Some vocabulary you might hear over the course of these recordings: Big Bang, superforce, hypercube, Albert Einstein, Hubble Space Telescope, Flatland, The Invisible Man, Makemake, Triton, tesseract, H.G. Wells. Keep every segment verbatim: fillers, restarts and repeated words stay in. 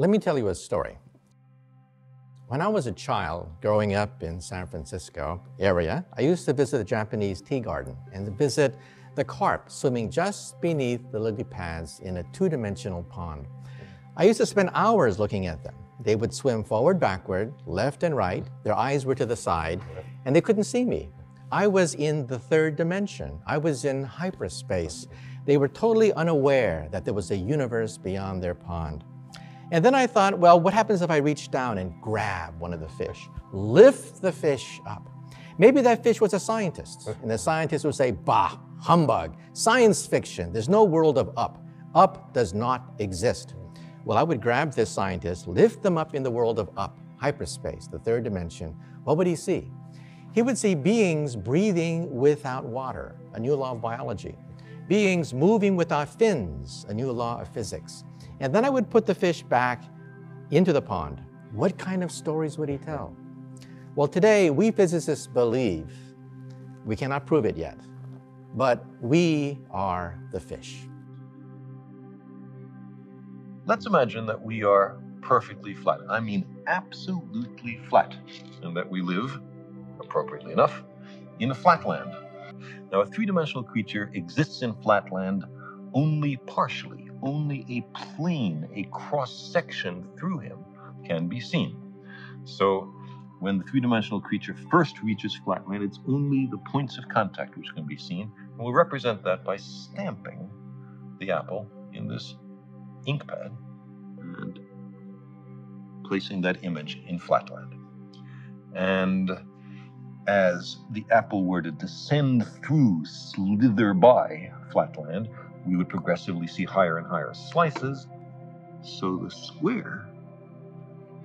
Let me tell you a story. When I was a child growing up in San Francisco area, I used to visit the Japanese tea garden and to visit the carp swimming just beneath the lily pads in a two-dimensional pond. I used to spend hours looking at them. They would swim forward, backward, left and right. Their eyes were to the side and they couldn't see me. I was in the third dimension. I was in hyperspace. They were totally unaware that there was a universe beyond their pond. And then I thought, well, what happens if I reach down and grab one of the fish, lift the fish up? Maybe that fish was a scientist, and the scientist would say, bah, humbug, science fiction, there's no world of up. Up does not exist. Well, I would grab this scientist, lift them up in the world of up, hyperspace, the third dimension. What would he see? He would see beings breathing without water, a new law of biology. Beings moving without fins, a new law of physics. And then I would put the fish back into the pond. What kind of stories would he tell? Well, today we physicists believe, we cannot prove it yet, but we are the fish. Let's imagine that we are perfectly flat. I mean, absolutely flat, and that we live, appropriately enough, in a flatland. Now, a three-dimensional creature exists in flatland only partially. Only a plane, a cross-section through him can be seen. So when the three-dimensional creature first reaches flatland, it's only the points of contact which can be seen, and we'll represent that by stamping the apple in this ink pad and placing that image in flatland. And as the apple were to descend through, slither by flatland, we would progressively see higher and higher slices. So the square,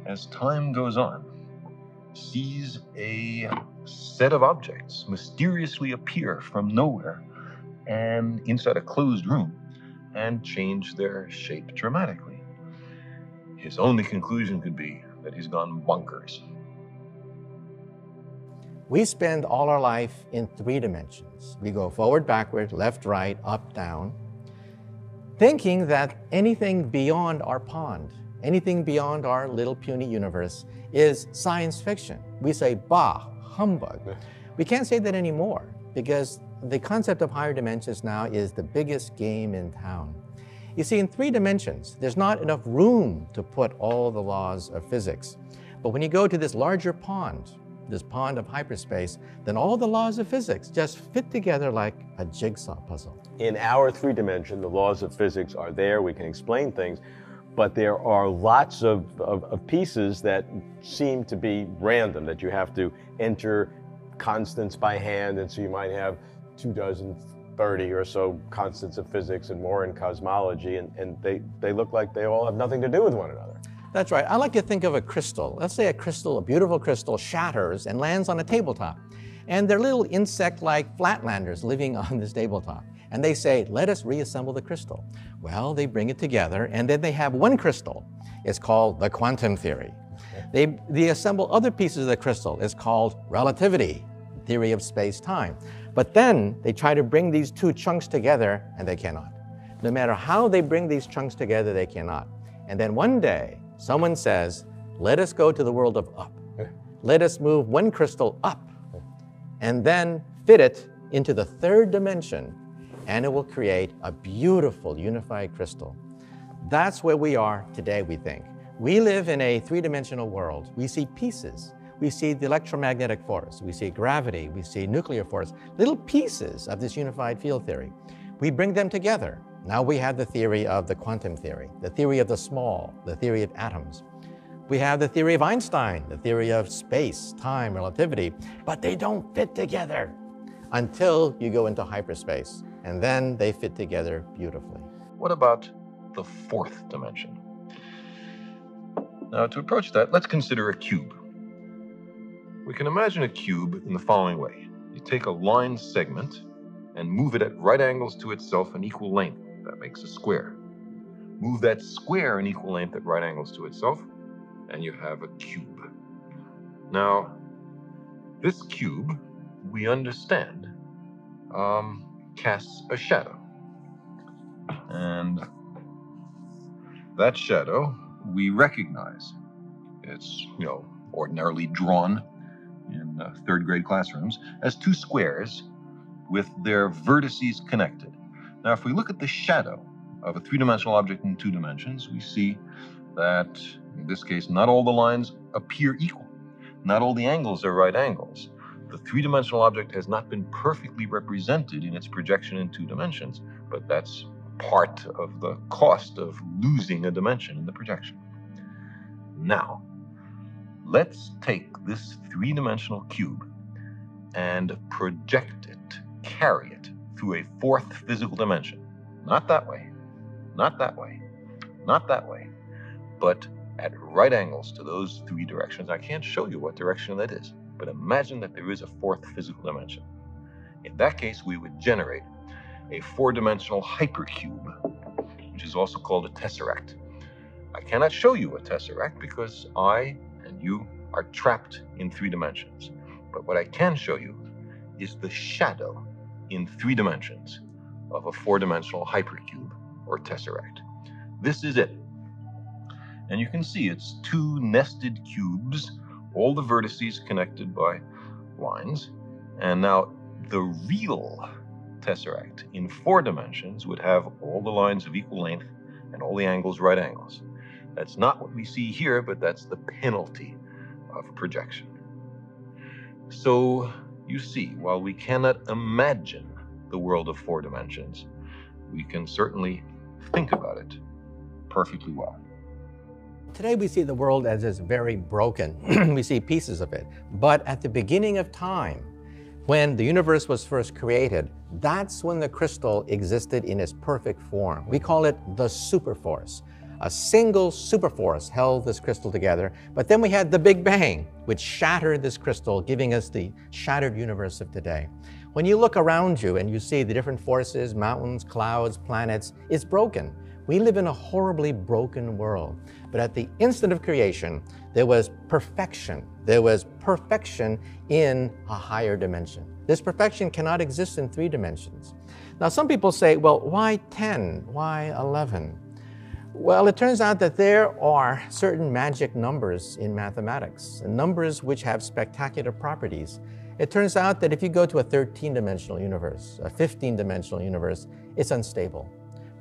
as time goes on, sees a set of objects mysteriously appear from nowhere and inside a closed room and change their shape dramatically. His only conclusion could be that he's gone bonkers. We spend all our life in three dimensions. We go forward, backward, left, right, up, down, thinking that anything beyond our pond, anything beyond our little puny universe is science fiction. We say, bah, humbug. We can't say that anymore because the concept of higher dimensions now is the biggest game in town. You see, in three dimensions, there's not enough room to put all the laws of physics. But when you go to this larger pond, this pond of hyperspace, then all the laws of physics just fit together like a jigsaw puzzle. In our three dimension, the laws of physics are there, we can explain things, but there are lots of, of, of pieces that seem to be random, that you have to enter constants by hand, and so you might have two dozen, thirty or so constants of physics and more in cosmology, and, and they, they look like they all have nothing to do with one another. That's right. I like to think of a crystal. Let's say a crystal, a beautiful crystal, shatters and lands on a tabletop. And they're little insect-like flatlanders living on this tabletop. And they say, let us reassemble the crystal. Well, they bring it together, and then they have one crystal. It's called the quantum theory. They, they assemble other pieces of the crystal. It's called relativity, theory of space-time. But then they try to bring these two chunks together, and they cannot. No matter how they bring these chunks together, they cannot. And then one day, someone says, let us go to the world of up. Let us move one crystal up and then fit it into the third dimension, and it will create a beautiful unified crystal. That's where we are today, we think. We live in a three-dimensional world. We see pieces. We see the electromagnetic force. We see gravity. We see nuclear force, little pieces of this unified field theory. We bring them together. Now we have the theory of the quantum theory, the theory of the small, the theory of atoms. We have the theory of Einstein, the theory of space, time, relativity, but they don't fit together until you go into hyperspace, and then they fit together beautifully. What about the fourth dimension? Now, to approach that, let's consider a cube. We can imagine a cube in the following way. You take a line segment and move it at right angles to itself in equal length. That makes a square. Move that square in equal length at right angles to itself, and you have a cube. Now, this cube, we understand, um, casts a shadow. And that shadow we recognize. It's, you know, ordinarily drawn in uh, third grade classrooms as two squares with their vertices connected. Now, if we look at the shadow of a three-dimensional object in two dimensions, we see that, in this case, not all the lines appear equal. Not all the angles are right angles. The three-dimensional object has not been perfectly represented in its projection in two dimensions, but that's part of the cost of losing a dimension in the projection. Now, let's take this three-dimensional cube and project it, carry it through a fourth physical dimension. Not that way, not that way, not that way, but at right angles to those three directions. I can't show you what direction that is, but imagine that there is a fourth physical dimension. In that case, we would generate a four-dimensional hypercube, which is also called a tesseract. I cannot show you a tesseract because I and you are trapped in three dimensions. But what I can show you is the shadow in three dimensions of a four-dimensional hypercube or tesseract. This is it. And you can see it's two nested cubes, all the vertices connected by lines. And now the real tesseract in four dimensions would have all the lines of equal length and all the angles right angles. That's not what we see here, but that's the penalty of projection. So you see, while we cannot imagine the world of four dimensions, we can certainly think about it perfectly well. Today we see the world as it's very broken. We see pieces of it. But at the beginning of time, when the universe was first created, that's when the crystal existed in its perfect form. We call it the superforce. A single superforce held this crystal together. But then we had the Big Bang, which shattered this crystal, giving us the shattered universe of today. When you look around you and you see the different forces, mountains, clouds, planets, it's broken. We live in a horribly broken world, but at the instant of creation, there was perfection. There was perfection in a higher dimension. This perfection cannot exist in three dimensions. Now, some people say, well, why ten? Why eleven? Well, it turns out that there are certain magic numbers in mathematics, and numbers which have spectacular properties. It turns out that if you go to a thirteen-dimensional universe, a fifteen-dimensional universe, it's unstable.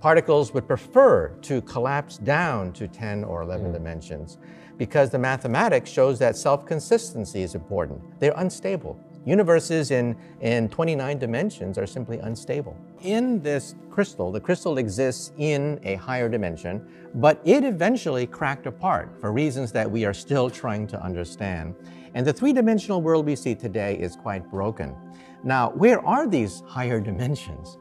Particles would prefer to collapse down to ten or eleven mm. dimensions because the mathematics shows that self-consistency is important. They're unstable. Universes in, in twenty-nine dimensions are simply unstable. In this crystal, the crystal exists in a higher dimension, but it eventually cracked apart for reasons that we are still trying to understand. And the three-dimensional world we see today is quite broken. Now, where are these higher dimensions?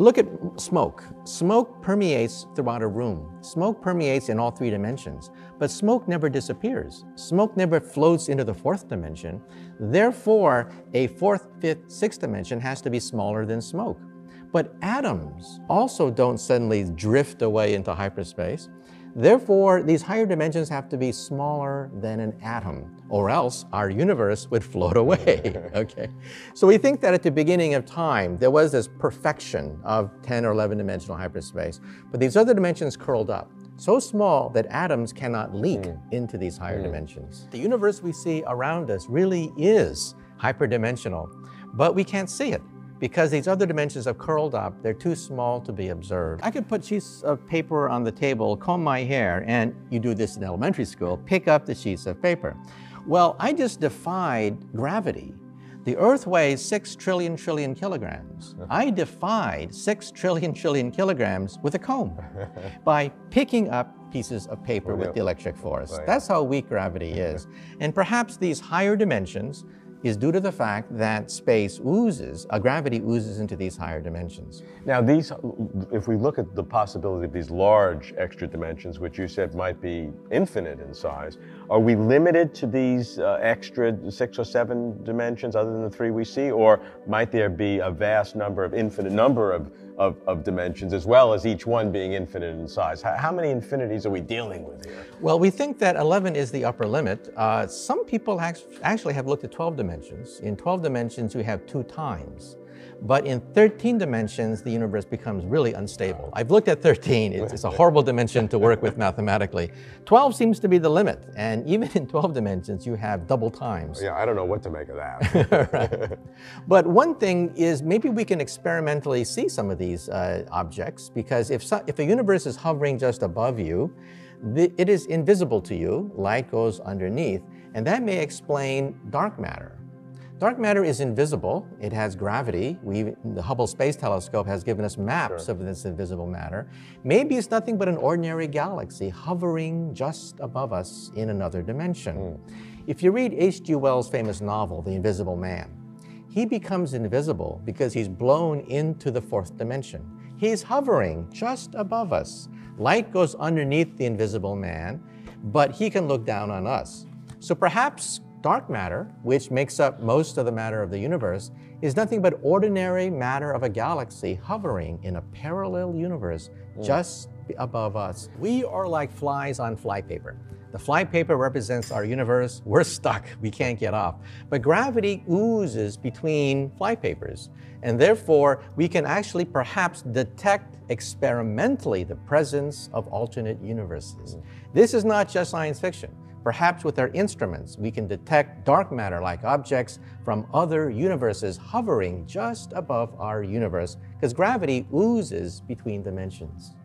Look at smoke. Smoke permeates throughout a room. Smoke permeates in all three dimensions, but smoke never disappears. Smoke never floats into the fourth dimension. Therefore, a fourth, fifth, sixth dimension has to be smaller than smoke. But atoms also don't suddenly drift away into hyperspace. Therefore, these higher dimensions have to be smaller than an atom, or else our universe would float away, okay? So we think that at the beginning of time, there was this perfection of ten or eleven dimensional hyperspace, but these other dimensions curled up, so small that atoms cannot leak mm. into these higher mm. dimensions. The universe we see around us really is hyperdimensional, but we can't see it, because these other dimensions have curled up, they're too small to be observed. I could put sheets of paper on the table, comb my hair, and you do this in elementary school, pick up the sheets of paper. Well, I just defied gravity. The Earth weighs six trillion trillion kilograms. I defied six trillion trillion kilograms with a comb by picking up pieces of paper with the electric force. That's how weak gravity is. And perhaps these higher dimensions is due to the fact that space oozes, uh, gravity oozes into these higher dimensions. Now these, if we look at the possibility of these large extra dimensions, which you said might be infinite in size, are we limited to these uh, extra six or seven dimensions other than the three we see, or might there be a vast number of infinite number of, of, of dimensions as well as each one being infinite in size? How, how many infinities are we dealing with here? Well, we think that eleven is the upper limit. Uh, some people actually have looked at twelve dimensions. In twelve dimensions, we have two times. But in thirteen dimensions, the universe becomes really unstable. I've looked at thirteen. It's, it's a horrible dimension to work with mathematically. twelve seems to be the limit. And even in twelve dimensions, you have double times. Yeah, I don't know what to make of that. Right. But one thing is maybe we can experimentally see some of these uh, objects, because if, so, if a universe is hovering just above you, the, it is invisible to you. Light goes underneath. And that may explain dark matter. Dark matter is invisible. It has gravity. We've, the Hubble Space Telescope has given us maps sure. of this invisible matter. Maybe it's nothing but an ordinary galaxy hovering just above us in another dimension. Mm. If you read H G Wells' famous novel, The Invisible Man, he becomes invisible because he's blown into the fourth dimension. He's hovering just above us. Light goes underneath the invisible man, but he can look down on us. So perhaps dark matter, which makes up most of the matter of the universe, is nothing but ordinary matter of a galaxy hovering in a parallel universe mm. just above us. We are like flies on flypaper. The flypaper represents our universe. We're stuck. We can't get off. But gravity oozes between flypapers. And therefore, we can actually perhaps detect experimentally the presence of alternate universes. Mm. This is not just science fiction. Perhaps with our instruments, we can detect dark matter-like objects from other universes hovering just above our universe, because gravity oozes between dimensions.